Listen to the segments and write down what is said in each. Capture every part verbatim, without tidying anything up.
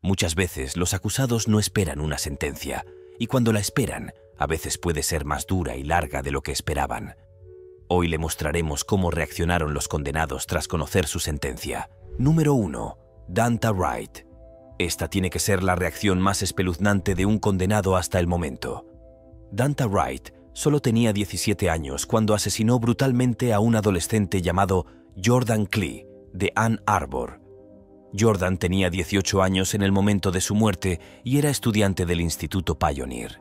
Muchas veces los acusados no esperan una sentencia, y cuando la esperan, a veces puede ser más dura y larga de lo que esperaban. Hoy le mostraremos cómo reaccionaron los condenados tras conocer su sentencia. Número uno. Dante Wright. Esta tiene que ser la reacción más espeluznante de un condenado hasta el momento. Dante Wright solo tenía diecisiete años cuando asesinó brutalmente a un adolescente llamado Jordan Clee, de Ann Arbor. Jordan tenía dieciocho años en el momento de su muerte y era estudiante del Instituto Pioneer.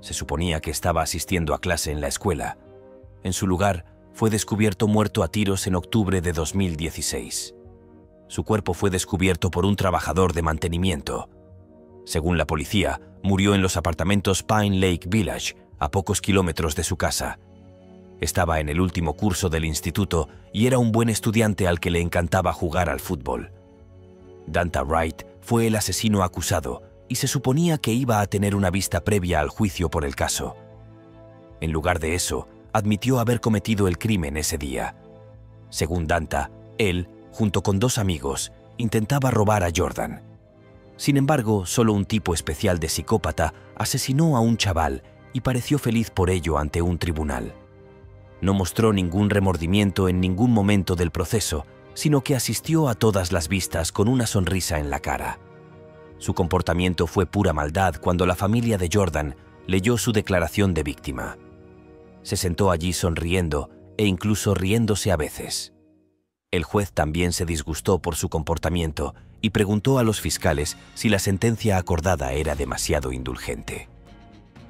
Se suponía que estaba asistiendo a clase en la escuela. En su lugar, fue descubierto muerto a tiros en octubre de dos mil dieciséis. Su cuerpo fue descubierto por un trabajador de mantenimiento. Según la policía, murió en los apartamentos Pine Lake Village, a pocos kilómetros de su casa. Estaba en el último curso del instituto y era un buen estudiante al que le encantaba jugar al fútbol. Dante Wright fue el asesino acusado y se suponía que iba a tener una vista previa al juicio por el caso. En lugar de eso, admitió haber cometido el crimen ese día. Según Dante, él, junto con dos amigos, intentaba robar a Jordan. Sin embargo, solo un tipo especial de psicópata asesinó a un chaval y pareció feliz por ello ante un tribunal. No mostró ningún remordimiento en ningún momento del proceso, sino que asistió a todas las vistas con una sonrisa en la cara. Su comportamiento fue pura maldad cuando la familia de Jordan leyó su declaración de víctima. Se sentó allí sonriendo e incluso riéndose a veces. El juez también se disgustó por su comportamiento y preguntó a los fiscales si la sentencia acordada era demasiado indulgente.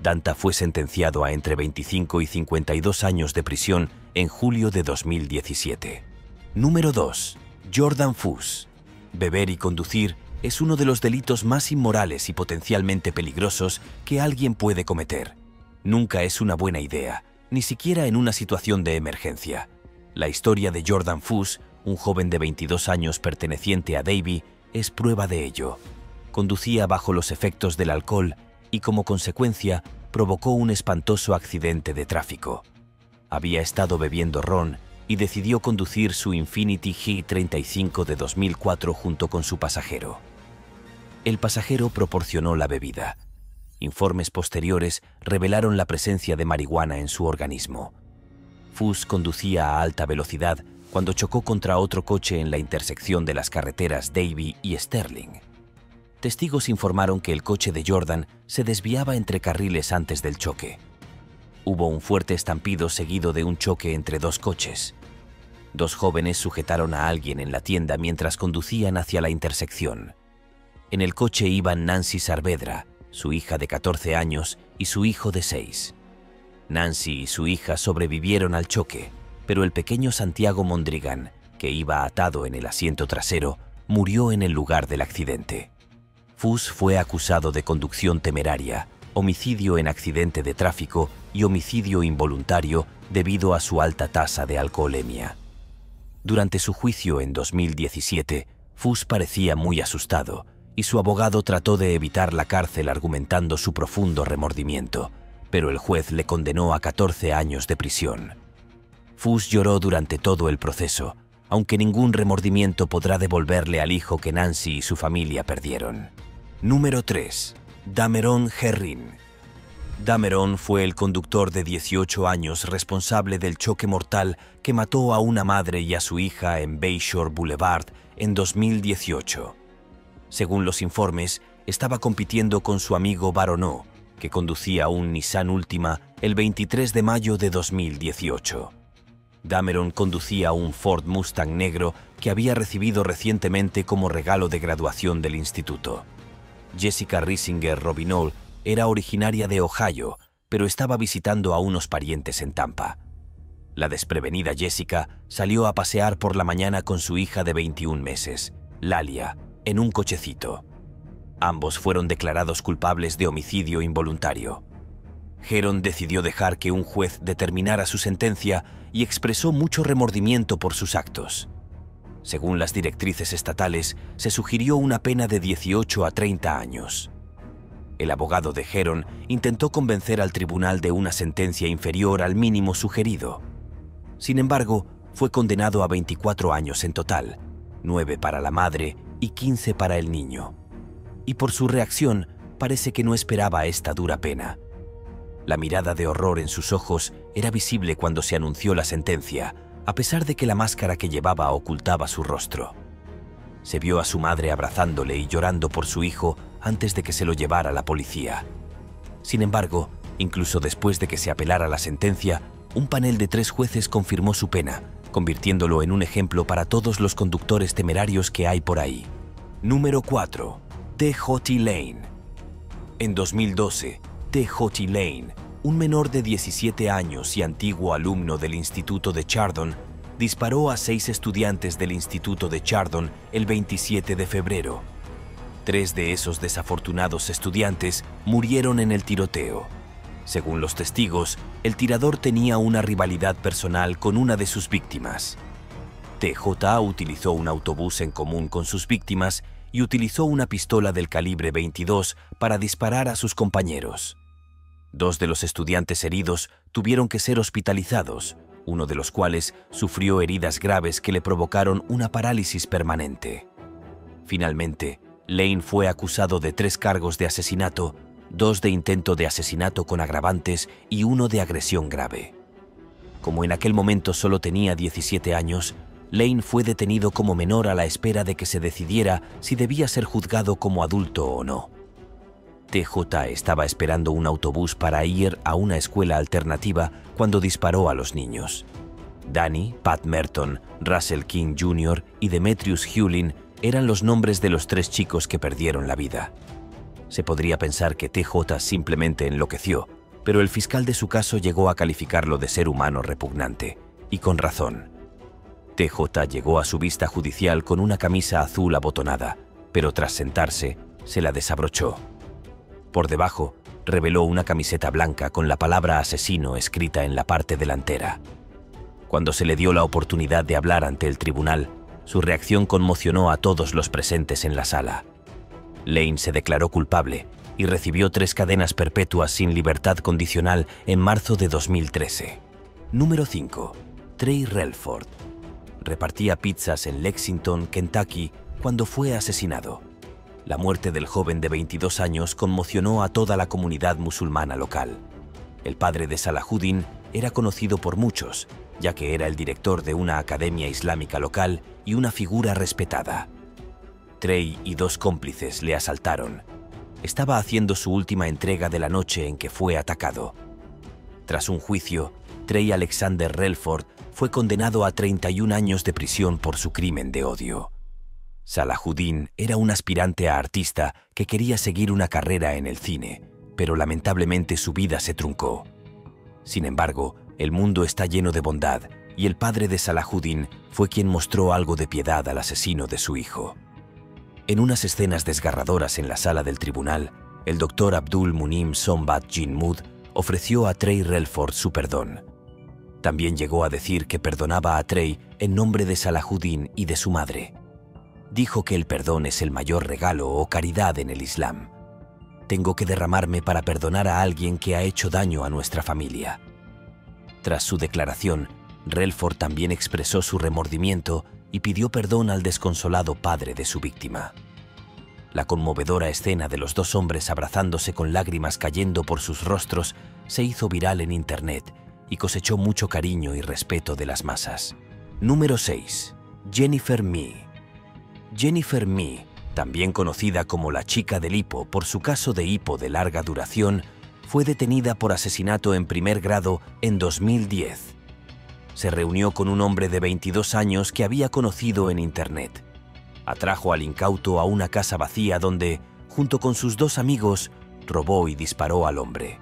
Dante fue sentenciado a entre veinticinco y cincuenta y dos años de prisión en julio de dos mil diecisiete. Número dos. Jordan Fuss. Beber y conducir es uno de los delitos más inmorales y potencialmente peligrosos que alguien puede cometer. Nunca es una buena idea, ni siquiera en una situación de emergencia. La historia de Jordan Fuss, un joven de veintidós años perteneciente a Davy, es prueba de ello. Conducía bajo los efectos del alcohol y, como consecuencia, provocó un espantoso accidente de tráfico. Había estado bebiendo ron y decidió conducir su Infiniti G treinta y cinco de dos mil cuatro junto con su pasajero. El pasajero proporcionó la bebida. Informes posteriores revelaron la presencia de marihuana en su organismo. Fuss conducía a alta velocidad cuando chocó contra otro coche en la intersección de las carreteras Davy y Sterling. Testigos informaron que el coche de Jordan se desviaba entre carriles antes del choque. Hubo un fuerte estampido seguido de un choque entre dos coches. Dos jóvenes sujetaron a alguien en la tienda mientras conducían hacia la intersección. En el coche iban Nancy Saavedra, su hija de catorce años y su hijo de seis. Nancy y su hija sobrevivieron al choque, pero el pequeño Santiago Mondrigan, que iba atado en el asiento trasero, murió en el lugar del accidente. Fuss fue acusado de conducción temeraria, homicidio en accidente de tráfico y homicidio involuntario debido a su alta tasa de alcoholemia. Durante su juicio en dos mil diecisiete, Fuss parecía muy asustado, y su abogado trató de evitar la cárcel argumentando su profundo remordimiento, pero el juez le condenó a catorce años de prisión. Fuss lloró durante todo el proceso, aunque ningún remordimiento podrá devolverle al hijo que Nancy y su familia perdieron. Número tres. Dameron Herrin. Dameron fue el conductor de dieciocho años responsable del choque mortal que mató a una madre y a su hija en Bayshore Boulevard en dos mil dieciocho. Según los informes, estaba compitiendo con su amigo Barono, que conducía un Nissan Ultima el veintitrés de mayo de dos mil dieciocho. Dameron conducía un Ford Mustang negro que había recibido recientemente como regalo de graduación del instituto. Jessica Risinger Robinol era originaria de Ohio, pero estaba visitando a unos parientes en Tampa. La desprevenida Jessica salió a pasear por la mañana con su hija de veintiún meses, Lalia, en un cochecito. Ambos fueron declarados culpables de homicidio involuntario. Heron decidió dejar que un juez determinara su sentencia y expresó mucho remordimiento por sus actos. Según las directrices estatales, se sugirió una pena de dieciocho a treinta años. El abogado de Heron intentó convencer al tribunal de una sentencia inferior al mínimo sugerido. Sin embargo, fue condenado a veinticuatro años en total, nueve para la madre y quince para el niño. y por su reacción parece que no esperaba esta dura pena. La mirada de horror en sus ojos era visible cuando se anunció la sentencia, a pesar de que la máscara que llevaba ocultaba su rostro. Se vio a su madre abrazándole y llorando por su hijo antes de que se lo llevara la policía. Sin embargo, incluso después de que se apelara la sentencia, un panel de tres jueces confirmó su pena, convirtiéndolo en un ejemplo para todos los conductores temerarios que hay por ahí. Número cuatro. T J Lane. En dos mil doce, T J Lane, un menor de diecisiete años y antiguo alumno del Instituto de Chardon, disparó a seis estudiantes del Instituto de Chardon el veintisiete de febrero. Tres de esos desafortunados estudiantes murieron en el tiroteo. Según los testigos, el tirador tenía una rivalidad personal con una de sus víctimas. T J utilizó un autobús en común con sus víctimas y utilizó una pistola del calibre veintidós para disparar a sus compañeros. Dos de los estudiantes heridos tuvieron que ser hospitalizados, uno de los cuales sufrió heridas graves que le provocaron una parálisis permanente. Finalmente, Lane fue acusado de tres cargos de asesinato, dos de intento de asesinato con agravantes y uno de agresión grave. Como en aquel momento solo tenía diecisiete años, Lane fue detenido como menor a la espera de que se decidiera si debía ser juzgado como adulto o no. T J estaba esperando un autobús para ir a una escuela alternativa cuando disparó a los niños. Danny, Pat Merton, Russell King junior y Demetrius Hewlin eran los nombres de los tres chicos que perdieron la vida. Se podría pensar que T J simplemente enloqueció, pero el fiscal de su caso llegó a calificarlo de ser humano repugnante, y con razón. T J llegó a su vista judicial con una camisa azul abotonada, pero tras sentarse, se la desabrochó. Por debajo, reveló una camiseta blanca con la palabra asesino escrita en la parte delantera. Cuando se le dio la oportunidad de hablar ante el tribunal, su reacción conmocionó a todos los presentes en la sala. Lane se declaró culpable y recibió tres cadenas perpetuas sin libertad condicional en marzo de dos mil trece. Número cinco. Trey Relford. Repartía pizzas en Lexington, Kentucky, cuando fue asesinado. La muerte del joven de veintidós años conmocionó a toda la comunidad musulmana local. El padre de Salahuddin era conocido por muchos, ya que era el director de una academia islámica local y una figura respetada. Trey y dos cómplices le asaltaron. Estaba haciendo su última entrega de la noche en que fue atacado. Tras un juicio, Trey Alexander Relford fue condenado a treinta y un años de prisión por su crimen de odio. Salahuddin era un aspirante a artista que quería seguir una carrera en el cine, pero lamentablemente su vida se truncó. Sin embargo, el mundo está lleno de bondad y el padre de Salahuddin fue quien mostró algo de piedad al asesino de su hijo. En unas escenas desgarradoras en la sala del tribunal, el doctor Abdul Munim Sombat Jinmud ofreció a Trey Relford su perdón. También llegó a decir que perdonaba a Trey en nombre de Salahuddin y de su madre. Dijo que el perdón es el mayor regalo o caridad en el Islam. Tengo que derramarme para perdonar a alguien que ha hecho daño a nuestra familia. Tras su declaración, Relford también expresó su remordimiento y pidió perdón al desconsolado padre de su víctima. La conmovedora escena de los dos hombres abrazándose con lágrimas cayendo por sus rostros se hizo viral en Internet y cosechó mucho cariño y respeto de las masas. Número seis. Jennifer Mee. Jennifer Mee, también conocida como la chica del hipo por su caso de hipo de larga duración, fue detenida por asesinato en primer grado en dos mil diez. Se reunió con un hombre de veintidós años que había conocido en Internet. Atrajo al incauto a una casa vacía donde, junto con sus dos amigos, robó y disparó al hombre.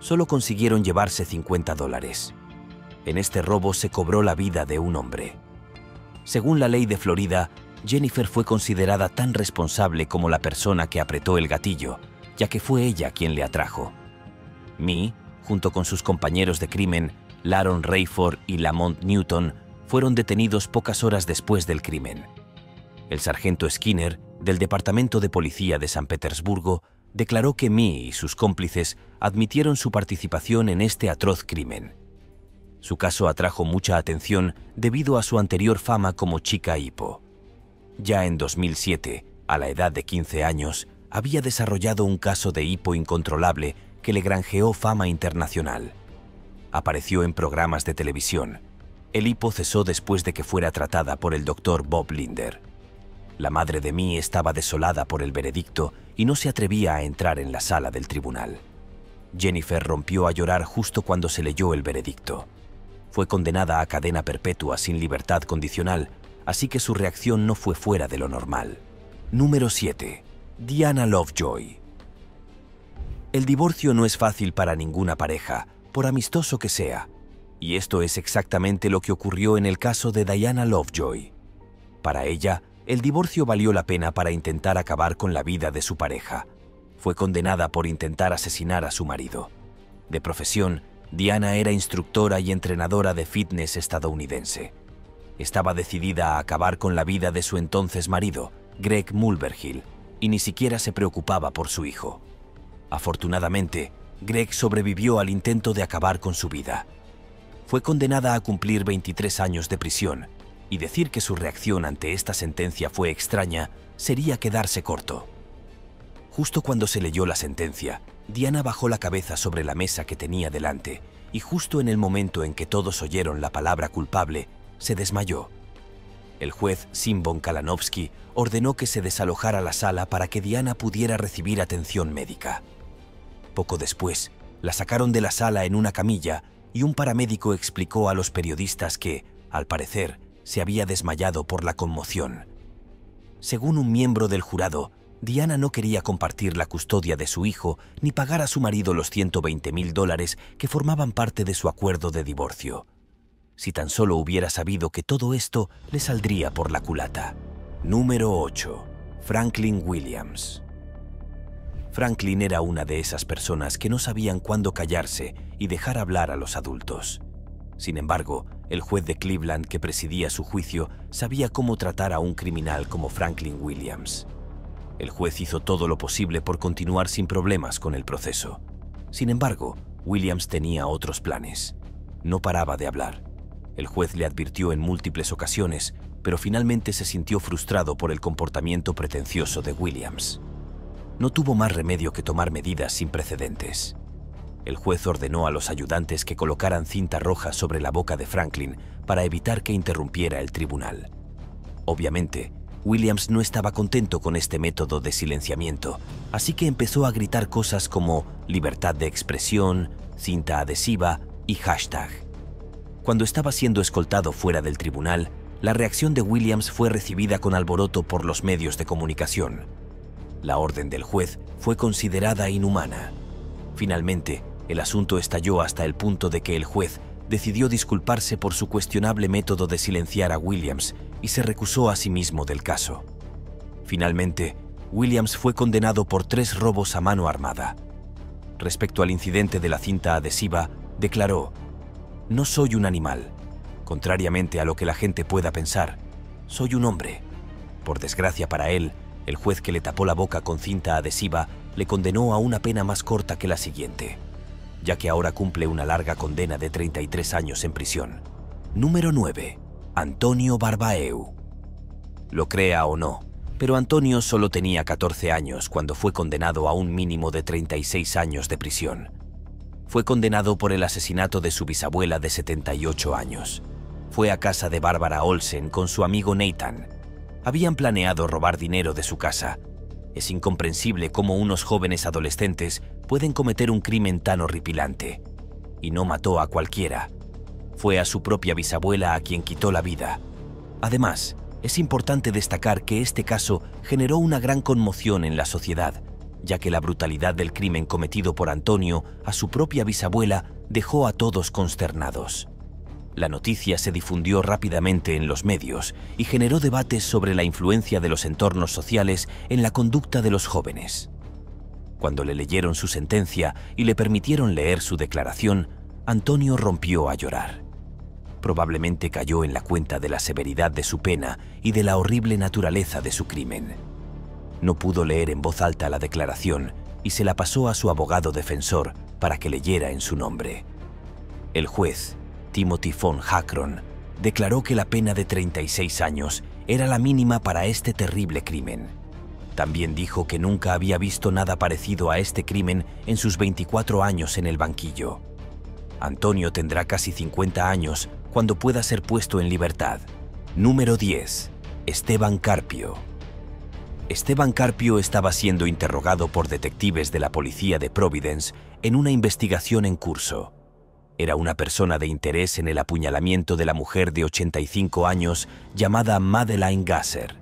Solo consiguieron llevarse cincuenta dólares. En este robo se cobró la vida de un hombre. Según la ley de Florida, Jennifer fue considerada tan responsable como la persona que apretó el gatillo, ya que fue ella quien le atrajo. Mee, junto con sus compañeros de crimen, Laron Rayford y Lamont Newton, fueron detenidos pocas horas después del crimen. El sargento Skinner, del Departamento de Policía de San Petersburgo, declaró que Mee y sus cómplices admitieron su participación en este atroz crimen. Su caso atrajo mucha atención debido a su anterior fama como chica hipo. Ya en dos mil siete, a la edad de quince años, había desarrollado un caso de hipo incontrolable que le granjeó fama internacional. Apareció en programas de televisión. El hipo cesó después de que fuera tratada por el doctor Bob Linder. La madre de Mee estaba desolada por el veredicto y no se atrevía a entrar en la sala del tribunal. Jennifer rompió a llorar justo cuando se leyó el veredicto. Fue condenada a cadena perpetua sin libertad condicional, así que su reacción no fue fuera de lo normal. Número siete. Diana Lovejoy. El divorcio no es fácil para ninguna pareja, por amistoso que sea, y esto es exactamente lo que ocurrió en el caso de Diana Lovejoy. Para ella, el divorcio valió la pena para intentar acabar con la vida de su pareja. Fue condenada por intentar asesinar a su marido. De profesión, Diana era instructora y entrenadora de fitness estadounidense. Estaba decidida a acabar con la vida de su entonces marido, Greg Mulverhill, y ni siquiera se preocupaba por su hijo. Afortunadamente, Greg sobrevivió al intento de acabar con su vida. Fue condenada a cumplir veintitrés años de prisión, y decir que su reacción ante esta sentencia fue extraña sería quedarse corto. Justo cuando se leyó la sentencia, Diana bajó la cabeza sobre la mesa que tenía delante, y justo en el momento en que todos oyeron la palabra culpable, se desmayó. El juez Simbon Kalanowski ordenó que se desalojara la sala para que Diana pudiera recibir atención médica. Poco después, la sacaron de la sala en una camilla y un paramédico explicó a los periodistas que, al parecer, se había desmayado por la conmoción. Según un miembro del jurado, Diana no quería compartir la custodia de su hijo ni pagar a su marido los ciento veinte mil dólares que formaban parte de su acuerdo de divorcio. Si tan solo hubiera sabido que todo esto le saldría por la culata. Número ocho. Franklin Williams. Franklin era una de esas personas que no sabían cuándo callarse y dejar hablar a los adultos. Sin embargo, el juez de Cleveland que presidía su juicio sabía cómo tratar a un criminal como Franklin Williams. El juez hizo todo lo posible por continuar sin problemas con el proceso. Sin embargo, Williams tenía otros planes. No paraba de hablar. El juez le advirtió en múltiples ocasiones, pero finalmente se sintió frustrado por el comportamiento pretencioso de Williams. No tuvo más remedio que tomar medidas sin precedentes. El juez ordenó a los ayudantes que colocaran cinta roja sobre la boca de Franklin para evitar que interrumpiera el tribunal. Obviamente, Williams no estaba contento con este método de silenciamiento, así que empezó a gritar cosas como libertad de expresión, cinta adhesiva y hashtag. Cuando estaba siendo escoltado fuera del tribunal, la reacción de Williams fue recibida con alboroto por los medios de comunicación. La orden del juez fue considerada inhumana. Finalmente, el asunto estalló hasta el punto de que el juez decidió disculparse por su cuestionable método de silenciar a Williams y se recusó a sí mismo del caso. Finalmente, Williams fue condenado por tres robos a mano armada. Respecto al incidente de la cinta adhesiva, declaró: «No soy un animal. Contrariamente a lo que la gente pueda pensar, soy un hombre». Por desgracia para él, el juez que le tapó la boca con cinta adhesiva le condenó a una pena más corta que la siguiente, ya que ahora cumple una larga condena de treinta y tres años en prisión. Número nueve. Antonio Barbaeu. Lo crea o no, pero Antonio solo tenía catorce años cuando fue condenado a un mínimo de treinta y seis años de prisión. Fue condenado por el asesinato de su bisabuela de setenta y ocho años. Fue a casa de Bárbara Olsen con su amigo Nathan. Habían planeado robar dinero de su casa. Es incomprensible cómo unos jóvenes adolescentes pueden cometer un crimen tan horripilante. Y no mató a cualquiera. Fue a su propia bisabuela a quien quitó la vida. Además, es importante destacar que este caso generó una gran conmoción en la sociedad, ya que la brutalidad del crimen cometido por Antonio a su propia bisabuela dejó a todos consternados. La noticia se difundió rápidamente en los medios y generó debates sobre la influencia de los entornos sociales en la conducta de los jóvenes. Cuando le leyeron su sentencia y le permitieron leer su declaración, Antonio rompió a llorar. Probablemente cayó en la cuenta de la severidad de su pena y de la horrible naturaleza de su crimen. No pudo leer en voz alta la declaración y se la pasó a su abogado defensor para que leyera en su nombre. El juez Timothy von Hackron declaró que la pena de treinta y seis años era la mínima para este terrible crimen. También dijo que nunca había visto nada parecido a este crimen en sus veinticuatro años en el banquillo. Antonio tendrá casi cincuenta años cuando pueda ser puesto en libertad. Número diez. Esteban Carpio. Esteban Carpio estaba siendo interrogado por detectives de la policía de Providence en una investigación en curso. Era una persona de interés en el apuñalamiento de la mujer de ochenta y cinco años llamada Madeleine Gasser.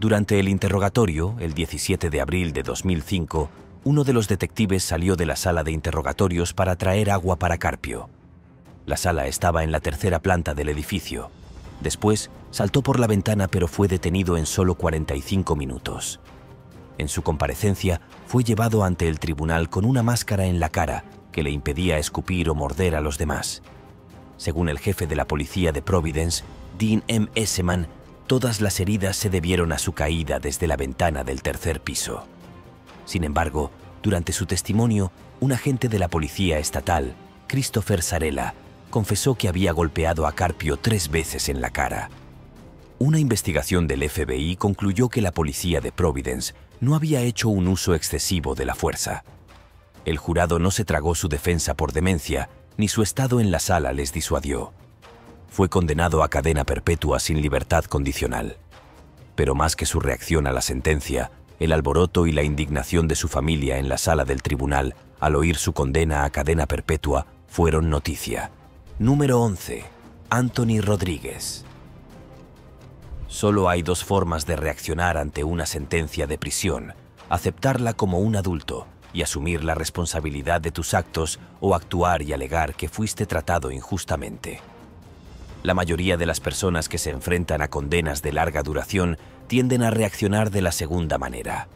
Durante el interrogatorio, el diecisiete de abril de dos mil cinco, uno de los detectives salió de la sala de interrogatorios para traer agua para Carpio. La sala estaba en la tercera planta del edificio. Después, saltó por la ventana pero fue detenido en solo cuarenta y cinco minutos. En su comparecencia, fue llevado ante el tribunal con una máscara en la cara que le impedía escupir o morder a los demás. Según el jefe de la policía de Providence, Dean M. Esseman, todas las heridas se debieron a su caída desde la ventana del tercer piso. Sin embargo, durante su testimonio, un agente de la policía estatal, Christopher Sarella, confesó que había golpeado a Carpio tres veces en la cara. Una investigación del F B I concluyó que la policía de Providence no había hecho un uso excesivo de la fuerza. El jurado no se tragó su defensa por demencia, ni su estado en la sala les disuadió. Fue condenado a cadena perpetua sin libertad condicional. Pero más que su reacción a la sentencia, el alboroto y la indignación de su familia en la sala del tribunal al oír su condena a cadena perpetua fueron noticia. Número once. Anthony Rodríguez. Solo hay dos formas de reaccionar ante una sentencia de prisión: aceptarla como un adulto y asumir la responsabilidad de tus actos, o actuar y alegar que fuiste tratado injustamente. La mayoría de las personas que se enfrentan a condenas de larga duración tienden a reaccionar de la segunda manera.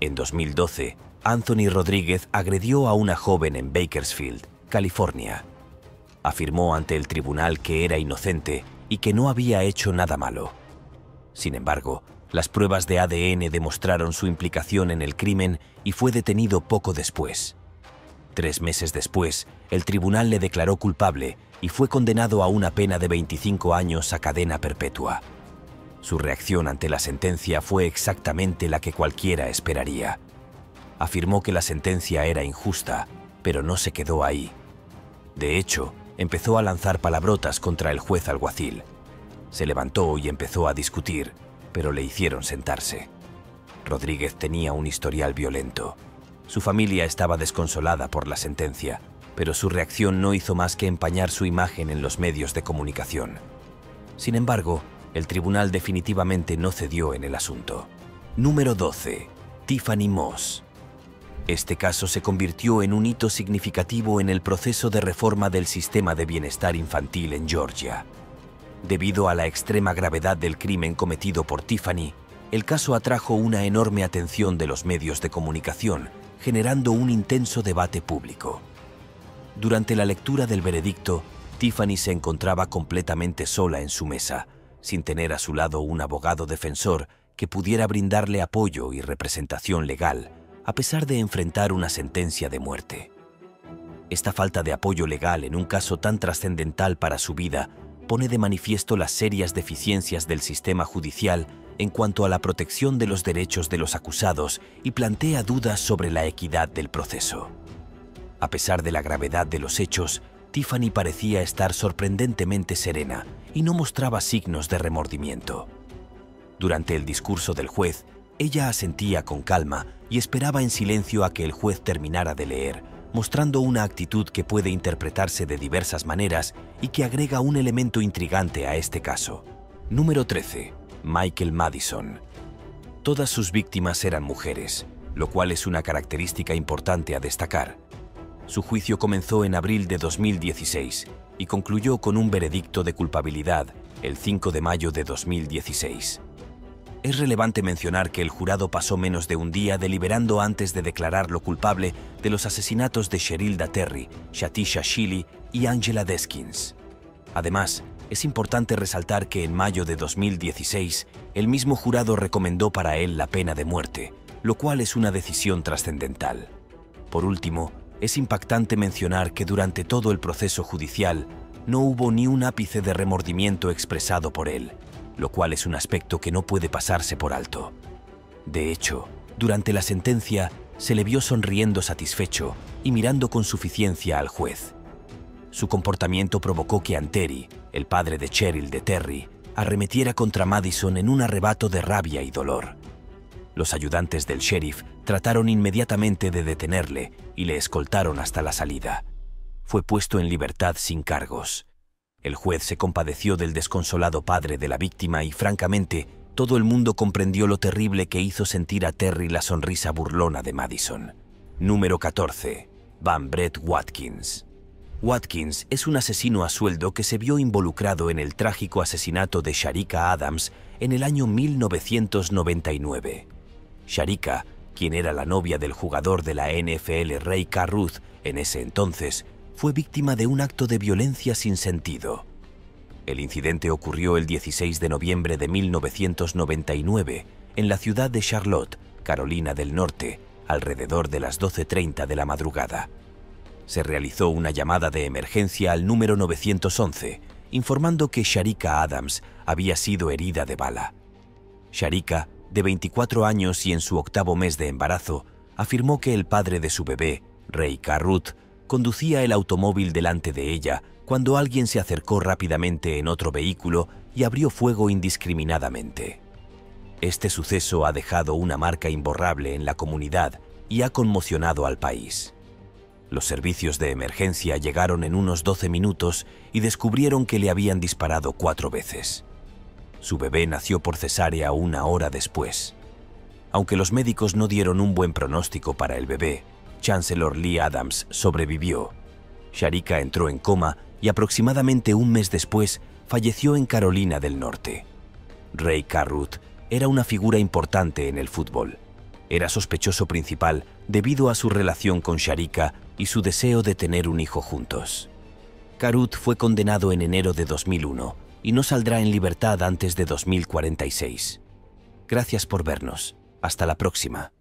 En dos mil doce, Anthony Rodríguez agredió a una joven en Bakersfield, California. Afirmó ante el tribunal que era inocente y que no había hecho nada malo. Sin embargo, las pruebas de A D N demostraron su implicación en el crimen y fue detenido poco después. Tres meses después, el tribunal le declaró culpable y fue condenado a una pena de veinticinco años a cadena perpetua. Su reacción ante la sentencia fue exactamente la que cualquiera esperaría. Afirmó que la sentencia era injusta, pero no se quedó ahí. De hecho, empezó a lanzar palabrotas contra el juez alguacil. Se levantó y empezó a discutir, pero le hicieron sentarse. Rodríguez tenía un historial violento. Su familia estaba desconsolada por la sentencia, pero su reacción no hizo más que empañar su imagen en los medios de comunicación. Sin embargo, el tribunal definitivamente no cedió en el asunto. Número doce. Tiffany Moss. Este caso se convirtió en un hito significativo en el proceso de reforma del sistema de bienestar infantil en Georgia. Debido a la extrema gravedad del crimen cometido por Tiffany, el caso atrajo una enorme atención de los medios de comunicación, generando un intenso debate público. Durante la lectura del veredicto, Tiffany se encontraba completamente sola en su mesa, sin tener a su lado un abogado defensor que pudiera brindarle apoyo y representación legal, a pesar de enfrentar una sentencia de muerte. Esta falta de apoyo legal en un caso tan trascendental para su vida pone de manifiesto las serias deficiencias del sistema judicial en cuanto a la protección de los derechos de los acusados y plantea dudas sobre la equidad del proceso. A pesar de la gravedad de los hechos, Tiffany parecía estar sorprendentemente serena y no mostraba signos de remordimiento. Durante el discurso del juez, ella asentía con calma y esperaba en silencio a que el juez terminara de leer, mostrando una actitud que puede interpretarse de diversas maneras y que agrega un elemento intrigante a este caso. Número trece. Michael Madison. Todas sus víctimas eran mujeres, lo cual es una característica importante a destacar. Su juicio comenzó en abril de dos mil dieciséis y concluyó con un veredicto de culpabilidad el cinco de mayo de dos mil dieciséis. Es relevante mencionar que el jurado pasó menos de un día deliberando antes de declararlo culpable de los asesinatos de Sherilda Terry, Shatisha Shilly y Angela Deskins. Además, es importante resaltar que en mayo de dos mil dieciséis, el mismo jurado recomendó para él la pena de muerte, lo cual es una decisión trascendental. Por último, es impactante mencionar que durante todo el proceso judicial no hubo ni un ápice de remordimiento expresado por él, lo cual es un aspecto que no puede pasarse por alto. De hecho, durante la sentencia se le vio sonriendo satisfecho y mirando con suficiencia al juez. Su comportamiento provocó que Anteri, el padre de Cheryl de Terry, arremetiera contra Madison en un arrebato de rabia y dolor. Los ayudantes del sheriff trataron inmediatamente de detenerle y le escoltaron hasta la salida. Fue puesto en libertad sin cargos. El juez se compadeció del desconsolado padre de la víctima y, francamente, todo el mundo comprendió lo terrible que hizo sentir a Terry la sonrisa burlona de Madison. Número catorce. Van Brett Watkins. Watkins es un asesino a sueldo que se vio involucrado en el trágico asesinato de Cherica Adams en el año mil novecientos noventa y nueve. Cherica, quien era la novia del jugador de la N F L Rae Carruth en ese entonces, fue víctima de un acto de violencia sin sentido. El incidente ocurrió el dieciséis de noviembre de mil novecientos noventa y nueve en la ciudad de Charlotte, Carolina del Norte, alrededor de las doce treinta de la madrugada. Se realizó una llamada de emergencia al número nueve once, informando que Cherica Adams había sido herida de bala. Cherica, de veinticuatro años y en su octavo mes de embarazo, afirmó que el padre de su bebé, Rae Carruth, conducía el automóvil delante de ella cuando alguien se acercó rápidamente en otro vehículo y abrió fuego indiscriminadamente. Este suceso ha dejado una marca imborrable en la comunidad y ha conmocionado al país. Los servicios de emergencia llegaron en unos doce minutos y descubrieron que le habían disparado cuatro veces. Su bebé nació por cesárea una hora después. Aunque los médicos no dieron un buen pronóstico para el bebé, Chancellor Lee Adams sobrevivió. Cherica entró en coma y aproximadamente un mes después falleció en Carolina del Norte. Rae Carruth era una figura importante en el fútbol. Era sospechoso principal debido a su relación con Cherica y su deseo de tener un hijo juntos. Carruth fue condenado en enero de dos mil uno y no saldrá en libertad antes de dos mil cuarenta y seis. Gracias por vernos. Hasta la próxima.